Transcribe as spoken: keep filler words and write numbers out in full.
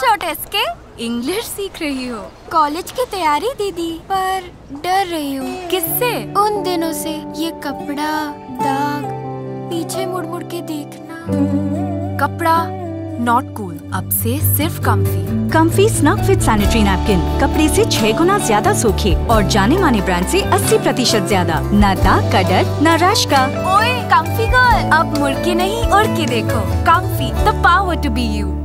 Shot इसके English सीख रही हो। कॉलेज की तैयारी दीदी, पर डर रही हूँ। किससे? उन दिनों से। ये कपड़ा, दाग, पीछे मुड़ मुड़ के देखना। कपड़ा नॉट कूल, अब से सिर्फ Comfy. Comfy snug fit sanitary napkin कपड़े से छह गुना ज्यादा सूखे और जाने माने ब्रांड से अस्सी प्रतिशत ज्यादा। न दाग का डर, न रश का। ओए कम्फी गर्ल, अब मुड़ के नहीं उड़ के देखो। Comfy, the power to be you.